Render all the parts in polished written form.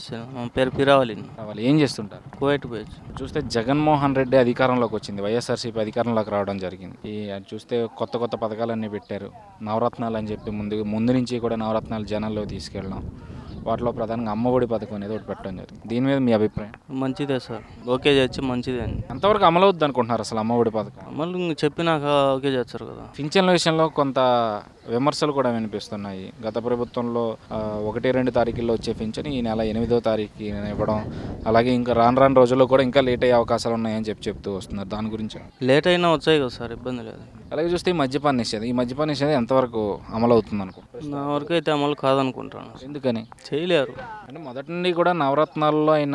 నమస్తే, మా పేరు పిరావలి. వాళ్ళు ఏం చేస్తుంటారు? కోయట్ పోయచ్చు. చూస్తే జగన్మోహన్ రెడ్డి అధికారంలోకి వచ్చింది, వైఎస్ఆర్సీపీ అధికారంలోకి రావడం జరిగింది. చూస్తే కొత్త కొత్త పథకాలన్నీ పెట్టారు. నవరత్నాలు అని చెప్పి ముందు నుంచి కూడా నవరత్నాలు జనాల్లో తీసుకెళ్ళాం. వాటిలో ప్రధానంగా అమ్మఒడి పథకం అనేది ఒకటి పెట్టడం జరిగింది. దీని మీద మీ అభిప్రాయం? మంచిదే సార్, ఓకే చేయొచ్చు, మంచిదే అండి. ఎంతవరకు అమలు అవుద్ది అనుకుంటున్నారు అసలు అమ్మఒడి పథకం? అమలు చెప్పినాక ఓకే చేస్తారు కదా. పింఛన్ల విషయంలో కొంత విమర్శలు కూడా వినిపిస్తున్నాయి. గత ప్రభుత్వంలో 1, 2 తారీఖుల్లో వచ్చే పింఛన్ ఈ నెల 8వ తారీఖు ఇవ్వడం, అలాగే ఇంకా రాను రోజుల్లో కూడా ఇంకా లేట్ అయ్యే అవకాశాలు ఉన్నాయని చెప్తూ వస్తున్నారు. దాని గురించి లేట్ అయినా వచ్చాయి కదా సార్, ఇబ్బంది లేదు. అలాగే చూస్తే ఈ మద్యపాన నిషేధం ఎంతవరకు అమలు అవుతుంది అనుకుంటున్నారు? నా వరకు అయితే అమలు కాదనుకుంటాను. ఎందుకని? చేయలేరు అంటే మొదటి నుండి కూడా నవరత్నాల్లో ఆయన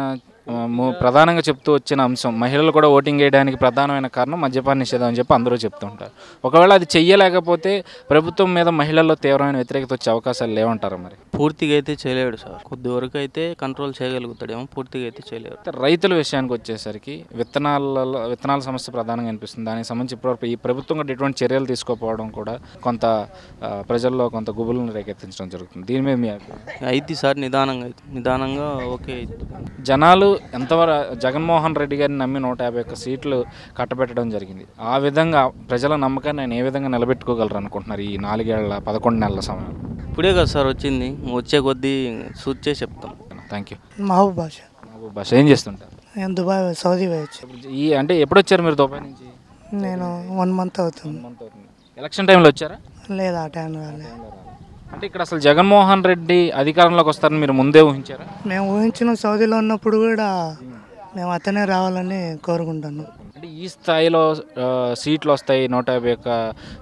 ప్రధానంగా చెప్తూ వచ్చిన అంశం మహిళలు కూడా ఓటింగ్ వేయడానికి ప్రధానమైన కారణం మద్యపాన నిషేధం అని చెప్పి అందరూ చెప్తూ ఉంటారు. ఒకవేళ అది చెయ్యలేకపోతే ప్రభుత్వం మీద మహిళల్లో తీవ్రమైన వ్యతిరేకత వచ్చే అవకాశాలు లేవంటారా? మరి పూర్తిగా అయితే చేయలేడు సార్, కొద్ది వరకు అయితే కంట్రోల్ చేయగలుగుతాడేమో, పూర్తిగా అయితే చేయలేరు. రైతుల విషయానికి వచ్చేసరికి విత్తనాల సమస్య ప్రధానంగా అనిపిస్తుంది. దానికి సంబంధించి ఇప్పటివరకు ఈ ప్రభుత్వం కూడా ఎటువంటి చర్యలు తీసుకోకపోవడం కూడా కొంత ప్రజల్లో కొంత గుబులను రేకెత్తించడం జరుగుతుంది. దీని మీద మీ అయితే సార్ నిదానంగా ఓకే. జనాలు ఎంతవరకు జగన్మోహన్ రెడ్డి గారిని నమ్మి 151 సీట్లు కట్టబెట్టడం జరిగింది. ఆ విధంగా ప్రజల నమ్మకాన్ని ఆయన ఏ విధంగా నిలబెట్టుకోగలరు అనుకుంటున్నారు ఈ 4 ఏళ్ల 11 నెలల సమయం? ఇప్పుడే కదా సార్ వచ్చింది, వచ్చే కొద్దీ సూచే చెప్తాం. Thank you. మహబూబ్ భాష ఏం చేస్తుంటారు? నేను దుబాయ్, సౌదీ వచ్చాను. ఈ అంటే ఎప్పుడు వచ్చారు మీరు దుబాయ్ నుంచి? నేను 1 మంత్ అవుతుంది. ఎలక్షన్ టైంలో వచ్చారా? లేదు, ఆ టైంలో రాలేదు. అంటే ఇక్కడ అసలు జగన్మోహన్ రెడ్డి అధికారంలోకి వస్తారని మీరు ముందే ఊహించారా? మేము ఊహించిన, సౌదీలో ఉన్నప్పుడు కూడా మేము అతనే రావాలని కోరుకుంటున్నాం. అంటే ఈ స్థాయిలో సీట్లు వస్తాయి, 151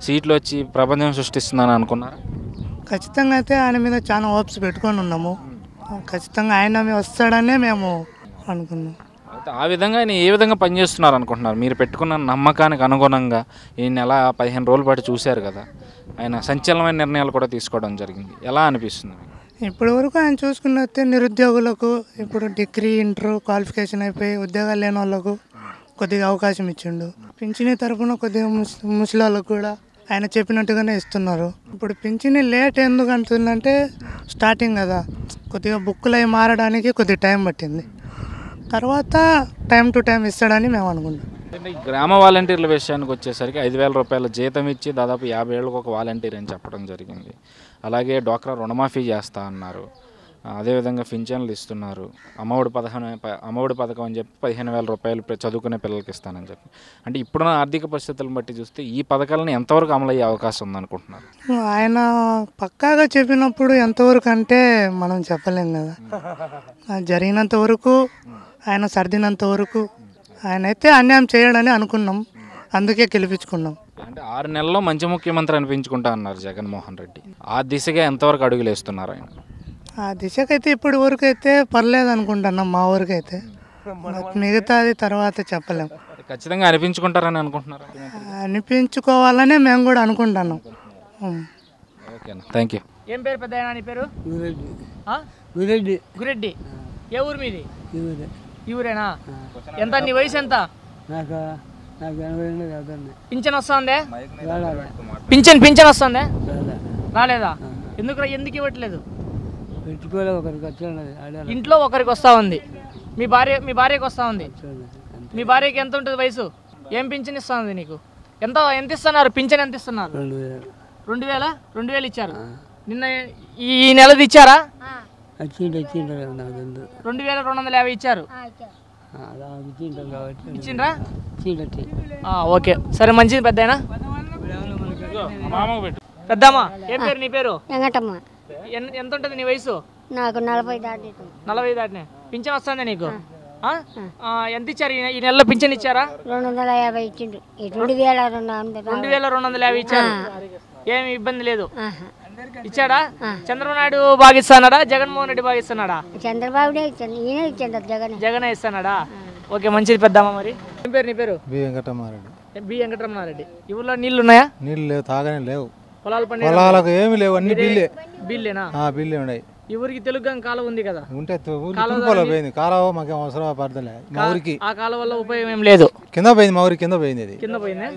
సీట్లు వచ్చి ప్రపంచం సృష్టిస్తుందని అనుకున్నారు? ఖచ్చితంగా అయితే ఆయన మీద చాలా హోప్స్ పెట్టుకొని ఉన్నాము. ఖచ్చితంగా ఆయన వస్తాడనే మేము అనుకున్నాం. ఆ విధంగా ఆయన ఏ విధంగా పనిచేస్తున్నారు అనుకుంటున్నారు? మీరు పెట్టుకున్న నమ్మకానికి అనుగుణంగా ఈ నెల 15 రోజుల పాటు చూశారు కదా, ఆయన సంచలనమైన నిర్ణయాలు కూడా తీసుకోవడం జరిగింది. ఎలా అనిపిస్తుంది? ఇప్పటి వరకు ఆయన చూసుకున్నట్టే నిరుద్యోగులకు ఇప్పుడు డిగ్రీ, ఇంటర్ క్వాలిఫికేషన్ అయిపోయి ఉద్యోగాలు లేని వాళ్ళకు కొద్దిగా అవకాశం ఇచ్చిండు. పింఛనీ తరఫున కొద్దిగా ముసలి వాళ్ళకు కూడా ఆయన చెప్పినట్టుగానే ఇస్తున్నారు. ఇప్పుడు పింఛనీ లేట్ ఎందుకు అంటుందంటే స్టార్టింగ్ కదా, కొద్దిగా బుక్కులు అవి మారడానికి కొద్దిగా టైం పట్టింది. తర్వాత టైం టు టైం ఇస్తాడని మేము అనుకుంటాం. గ్రామ వాలంటీర్ల విషయానికి వచ్చేసరికి 5,000 రూపాయల జీతం ఇచ్చి దాదాపు 50 ఏళ్ళకు ఒక వాలంటీర్ అని చెప్పడం జరిగింది. అలాగే డ్వాక్రా రుణమాఫీ చేస్తా అన్నారు. అదేవిధంగా పింఛన్లు ఇస్తున్నారు. అమ్మఒడి పథకం అని చెప్పి 15,000 రూపాయలు చదువుకునే పిల్లలకి ఇస్తానని చెప్పి. అంటే ఇప్పుడున్న ఆర్థిక పరిస్థితులను బట్టి చూస్తే ఈ పథకాలను ఎంతవరకు అమలు అయ్యే అవకాశం ఉందనుకుంటున్నారు? ఆయన పక్కాగా చెప్పినప్పుడు ఎంతవరకు అంటే మనం చెప్పలేం కదా. జరిగినంత వరకు, ఆయన సర్దినంత వరకు ఆయన అయితే అన్యాయం చేయడని అనుకున్నాం, అందుకే గెలిపించుకున్నాం. అంటే 6 నెలల్లో మంచి ముఖ్యమంత్రి అనిపించుకుంటా అన్నారు జగన్మోహన్ రెడ్డి. ఆ దిశగా ఎంతవరకు అడుగులు వేస్తున్నారు ఆయన? ఆ దిశకైతే ఇప్పటి వరకు అయితే పర్లేదు అనుకుంటున్నాం మా వరకు అయితే, మిగతాది తర్వాత చెప్పలేం. ఖచ్చితంగా అనిపించుకుంటారని అనుకుంటున్నారు? అనిపించుకోవాలనే మేము కూడా అనుకుంటున్నాం. ఓకేనా, థ్యాంక్ యూ. ఏం పేరు పెద్ద ఆయన? నీ పేరు? గురెడ్డి. గురెడ్డి, ఏ ఊరు మీది? ఇవరేనా? ఎంత నీ వయసు? ఎంత? పింఛన్ వస్తుందే? పింఛన్ వస్తుందే? రాలేదా? ఎందుకు ఇవ్వట్లేదు? ఇంట్లో ఒకరికి వస్తా ఉంది. మీ భార్యకు వస్తా ఉంది. మీ భార్యకి ఎంత ఉంటుంది వయసు? ఏం పింఛన్ ఇస్తుంది నీకు? ఎంత ఇస్తున్నారు పింఛన్? ఎంత ఇస్తున్నారు? 2,000 ఇచ్చారు నిన్న. ఈ నెలది ఇచ్చారా? 2,250 ఇచ్చారు. ఇచ్చిండ్రా? ఓకే, సరే, మంచిది. పెద్దయినా పెద్దమ్మా, ఏం పేరు? నీ పేరు? ఎంత ఉంటుంది నీ వయసు? నాకు 40 దాటినా. పింఛన్ వస్తుందా నీకు? ఎంత ఇచ్చారు ఈ నెలలో? పింఛన్ ఇచ్చారా? 250 ఇచ్చిండు. 2,250 ఇచ్చారు. ఏమి ఇబ్బంది లేదు? ఇచ్చాడా? చంద్రబాబు నాయుడు బాగా ఇస్తున్నాడా? జగన్మోహన్ రెడ్డి బాగా ఇస్తున్నాడా? జగనే ఇస్తున్నాడా? ఓకే, మంచిది. పెద్దమ్మా, మరి ఏం పేరు? నీ పేరు? బి వెంకటరమణారెడ్డి. ఊళ్ళో నీళ్లు ఉన్నాయా? నీళ్లు లేవు, తాగనే లేవు. పొలాలకు ఏమి లేవు, అన్ని బిల్లేనా? ఈ ఊరికి తెలుగుగం కాలం ఉంది కదా, ఉంటే ఊరిలో పోయింది కాలవ మాకు అవసరం పడతలే. మా ఊరికి ఆ కాలం వల్ల ఉపయోగం ఏం లేదు, కింద పోయింది, మా ఊరికి కింద పోయింది, అది కింద పోయింది.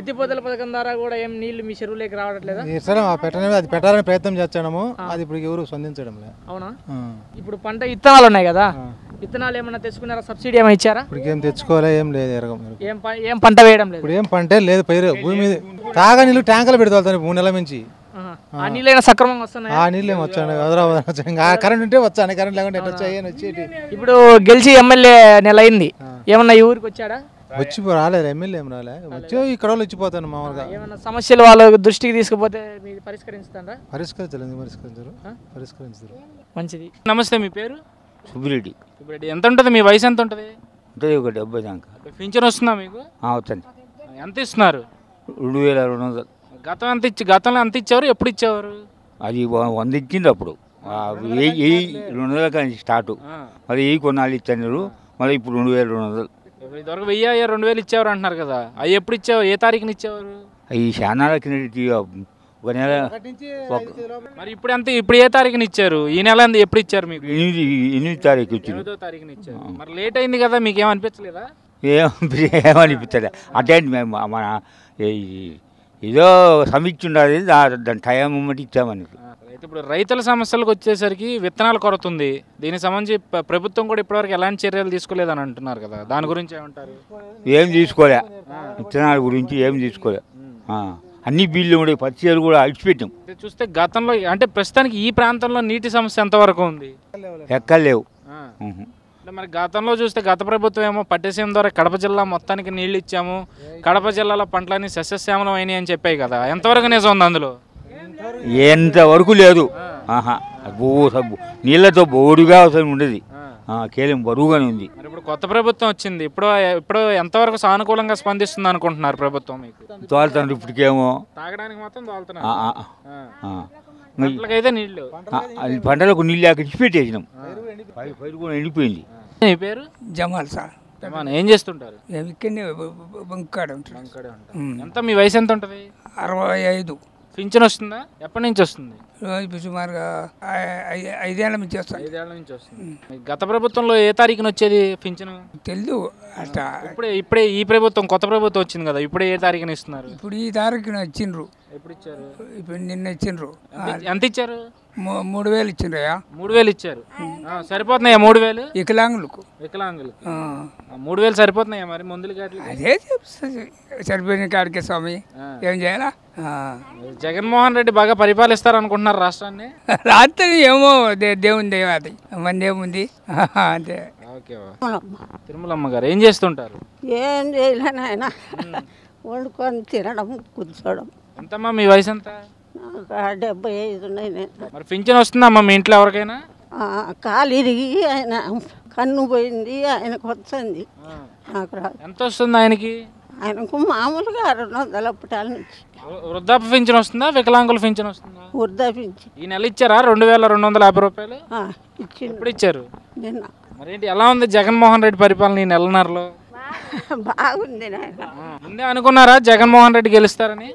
ఎత్తిపోతల పథకం ద్వారా కూడా ఏం నీళ్లు మీ చెరువులోకి రావట్లేదా? సరే పెట్టనే, అది పెట్టాలని ప్రయత్నం చేస్తాము, అది ఇప్పుడు ఎవరు స్పందించడం లేదు. అవునా, ఇప్పుడు పంట ఇత్తనాలు ఉన్నాయి కదా, విత్తనాలు ఏమన్నా తెచ్చుకున్నారా? సబ్సిడీ ఏమైనా ఇచ్చారా? ఇప్పుడు ఏం తెచ్చుకోలే, ఏం లేదు, ఏం పంట వేయడం లేదు, ఇప్పుడు ఏం పంటే లేదు. పైరు భూమి మీద తాగా నీళ్ళు ట్యాంకులు పెడతారు 3 నెలల నుంచి, ఆ నీళ్ళైనా సక్రమంగా వస్తున్నాయి. ఆ నీళ్ళు ఏమి వచ్చాయి, హైదరాబాద్ కరెంట్ ఉంటే వచ్చాను, కరెంట్ లేకుండా వచ్చాయని వచ్చేటి. ఇప్పుడు గెలిచి ఎమ్మెల్యే నెల అయింది, ఏమన్నా ఈ ఊరికి వచ్చాడా? వచ్చి రాలేదు, ఎమ్మెల్యే ఏం రాలే, వచ్చి ఇక్కడ వాళ్ళు ఇచ్చిపోతాను మామూలుగా. ఏమన్నా సమస్యలు వాళ్ళ దృష్టికి తీసుకుపోతే మీరు పరిష్కరిస్తారా? పరిష్కరించరు. మంచిది. నమస్తే, మీ పేరు? సుబ్బిరెడ్డి. సుబ్బిరెడ్డి, ఎంత ఉంటుంది మీ వయసు? ఎంత ఉంటుంది? 70 దాకా. పింఛన్ వస్తుందా మీకు? అవుతుంది. ఎంత ఇస్తున్నారు? 2200. గతం ఎంత ఇచ్చి, గతంలో ఎంత ఇచ్చేవారు, ఎప్పుడు ఇచ్చేవారు? అది 100 ఇచ్చింది అప్పుడు, 200 కానీ స్టార్ట్, మరి ఈ కొన్నాళ్ళు ఇచ్చారు, మరి ఇప్పుడు 2200. ఇదివరకు 1000, 2000 ఇచ్చేవారు అంటున్నారు కదా, అవి ఎప్పుడు ఇచ్చేవారు, ఏ తారీఖున ఇచ్చేవారు? అవి చాలా నెల. మరి ఇప్పుడు ఎంత, ఇప్పుడు ఏ తారీఖున ఇచ్చారు? ఈ నెల ఎప్పుడు ఇచ్చారు మీకు? 8వ తారీఖు ఇచ్చారు. 8వ తారీఖున ఇచ్చారు, మరి లేట్ అయింది కదా, మీకు ఏమనిపించలేదా? ఏమనిపించలేదు, అటెండ్ మన ఏదో సమీక్ష ఉండాలి, దాని టైం బట్టి ఇచ్చామని. ఇప్పుడు రైతుల సమస్యలకు వచ్చేసరికి విత్తనాలు కొరత ఉంది, దీనికి సంబంధించి ప్రభుత్వం కూడా ఇప్పటివరకు ఎలాంటి చర్యలు తీసుకోలేదని అంటున్నారు కదా, దాని గురించి ఏమంటారు? ఏం తీసుకోలే, విత్తనాల గురించి ఏం తీసుకోలే, అన్ని బిల్లు ఉండే పరిచయాలు కూడా అడిచిపెట్టాం. చూస్తే గతంలో అంటే ప్రస్తుతానికి ఈ ప్రాంతంలో నీటి సమస్య ఎంతవరకు ఉంది? ఎక్కలేవు. మరి గతంలో చూస్తే గత ప్రభుత్వం ఏమో పట్టేసేం ద్వారా కడప జిల్లా మొత్తానికి నీళ్లు ఇచ్చాము, కడప జిల్లాలో పంటలన్నీ సస్యశ్యామలం అయినాయి అని చెప్పాయి కదా, ఎంతవరకు నిజం ఉంది అందులో? ఎంతవరకు లేదు, నీళ్లతో బోడుగా ఉండేది, కేవలం బరువుగానే ఉంది. ఇప్పుడు కొత్త ప్రభుత్వం వచ్చింది, ఇప్పుడు ఎంతవరకు సానుకూలంగా స్పందిస్తుంది అనుకుంటున్నారు ప్రభుత్వం? తోలుతాను ఇప్పటికేమో, తాగడానికి మాత్రం తోలుతున్నాయితే నీళ్ళు, పంటలకు నీళ్ళు ఇచ్చిపెట్టేసినాం, పైరు కూడా ఎండిపోయింది. మీ పేరు? జమాల్ సార్. జమాల్, ఏం చేస్తుంటారు? ఎంత మీ వయసు ఎంత ఉంటుంది? 65. పింఛన్ వస్తుందా? ఎప్పటి నుంచి వస్తుంది? ఇప్పుడు సుమారుగా 5 ఏళ్ళ నుంచి వస్తుంది. 5 ఏళ్ళ నుంచి వస్తుంది. గత ప్రభుత్వంలో ఏ తారీఖున వచ్చేది పింఛను? తెలీదు. ఇప్పుడే ఈ ప్రభుత్వం, కొత్త ప్రభుత్వం వచ్చింది కదా, ఇప్పుడే ఏ తారీఖున ఇస్తున్నారు? ఇప్పుడు ఈ తారీఖున ఇచ్చిండ్రు. ఎప్పుడు ఇచ్చారు? ఇప్పుడు నిన్న ఇచ్చిండ్రు. ఎంత ఇచ్చారు? 3000 ఇచ్చిండ్రయ్యా. 3000 ఇచ్చారు, సరిపోతున్నాయా? 3000 వికలాంగులకు, వికలాంగులకు 3000 సరిపోతున్నాయా? మరి మందులు అదే సరిపోయిన కాడికే స్వామి, ఏం చేయాలా? జగన్మోహన్ రెడ్డి బాగా పరిపాలిస్తారు అనుకుంటున్నారు రాష్ట్రాన్ని? రాత్రి ఏమో దేవుని దేవ, అది మందేముంది అంతే. ఓకే, తిరుమలమ్మ గారు ఏం చేస్తుంటారు? ఏం చేయలేను, ఆయన వండుకొని తినడం, కూర్చోడం. ఎంతమ్మా మీ వయసు ఎంత? 75 ఉన్నాయి నేను. మరి పింఛన్ వస్తుందమ్మా మీ ఇంట్లో ఎవరికైనా? కాలు ఇరిగి ఆయన కన్ను పోయింది, ఆయనకు వచ్చింది, నాకు రాదు. ఎంత వస్తుంది ఆయనకి? ఆయనకు మామూలుగా 200 అప్పటాల నుంచి. వృద్ధాప్య పింఛన్ వస్తుందా? వికలాంగుల పింఛన్ వస్తుందా? వృద్ధాప్య పింఛన్. ఈ నెల ఇచ్చారా? 2250 రూపాయలు ఇచ్చింది. ఇప్పుడు ఇచ్చారు నిన్న. మరేంటి, ఎలా ఉంది జగన్మోహన్ రెడ్డి పరిపాలన ఈ నెలన్నరలో? బాగుంది నాయన. ముందే అనుకున్నారా జగన్మోహన్ రెడ్డి గెలుస్తారని?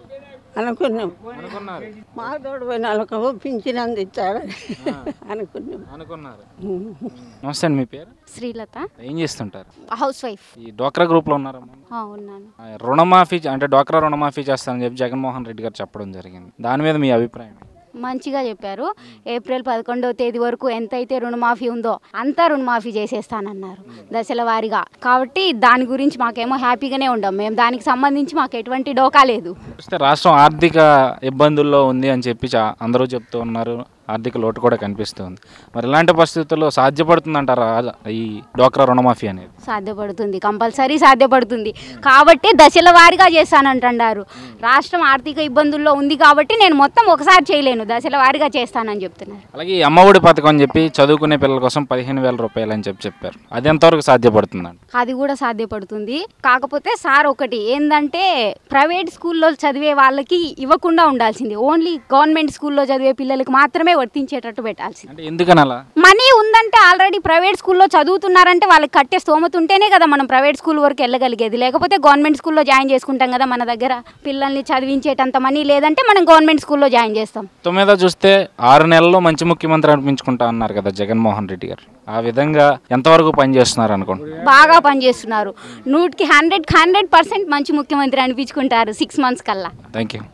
అనుకున్నాం, మా తోడు పోయిన వాళ్ళకు పింఛన్ అందించాలని అనుకున్నారు. నమస్తే అండి, మీ పేరు? శ్రీలత. ఏం చేస్తుంటారు? Housewife. ఈ డోక్రా గ్రూప్ లో ఉన్నారమ్మా? ఉన్నాను. రుణమాఫీ అంటే డోక్రా రుణమాఫీ చేస్తానని చెప్పి జగన్మోహన్ రెడ్డి గారు చెప్పడం జరిగింది, దాని మీద మీ అభిప్రాయం? మంచిగా చెప్పారు. ఏప్రిల్ 11వ తేదీ వరకు ఎంతైతే రుణమాఫీ ఉందో అంతా రుణమాఫీ చేసేస్తానన్నారు దశల వారీగా, కాబట్టి దాని గురించి మాకేమో హ్యాపీగానే ఉండం మేము, దానికి సంబంధించి మాకు ఎటువంటి డోకా లేదు. రాష్ట్రం ఆర్థిక ఇబ్బందుల్లో ఉంది అని చెప్పి అందరూ చెప్తూ ఉన్నారు, ఆర్థిక లోటు కూడా కనిపిస్తుంది, మరి ఇలాంటి పరిస్థితుల్లో సాధ్యపడుతుంది అంటారా ఈ డోక్రా రుణమాఫీ అనేది? సాధ్యపడుతుంది, కంపల్సరీ సాధ్యపడుతుంది, కాబట్టి దశల వారీగా చేస్తానంటారు. రాష్ట్రం ఆర్థిక ఇబ్బందుల్లో ఉంది కాబట్టి నేను మొత్తం ఒకసారి చేయలేను, దశల వారీగా చేస్తానని చెప్తున్నారు. అలాగే అమ్మఒడి పథకం అని చెప్పి చదువుకునే పిల్లల కోసం 15,000 రూపాయలు అని చెప్పారు, అది ఎంతవరకు సాధ్యపడుతుంది? అది కూడా సాధ్యపడుతుంది, కాకపోతే సార్ ఒకటి ఏంటంటే ప్రైవేట్ స్కూల్లో చదివే వాళ్ళకి ఇవ్వకుండా ఉండాల్సింది, ఓన్లీ గవర్నమెంట్ స్కూల్లో చదివే పిల్లలకి మాత్రమే స్కూల్లే వర్తించేటట్టు పెట్టాల్సి. అంటే ఎందుకన అలా మనీ ఉందంటే ఆల్రెడీ ప్రైవేట్ స్కూల్లో చదువుతున్నారంటే వాళ్ళకి కట్టే స్తోమత ఉంటేనే కదా మనం ప్రైవేట్ స్కూల్ వరకు వెళ్ళగలిగేది. లేకపోతే గవర్నమెంట్ స్కూల్లో జాయిన్ చేసుకుంటాం కదా, మన దగ్గర పిల్లల్ని చదివించేటంత మనీ లేదంటే మనం గవర్నమెంట్ స్కూల్లో జాయిన్ చేస్తాం. తొమ్మిదో చూస్తే 6 నెలల్లో మంచి ముఖ్యమంత్రి అనిపించుకుంటా అన్నారు కదా జగన్మోహన్ రెడ్డి గారు, ఆ విధంగా ఎంతవరకు పనిచేస్తున్నారు అనుకుంటున్నారు? బాగా పనిచేస్తున్నారు. 100% మంచి ముఖ్యమంత్రి అనిపించుకుంటారు 6 months కల్లా. Thank you.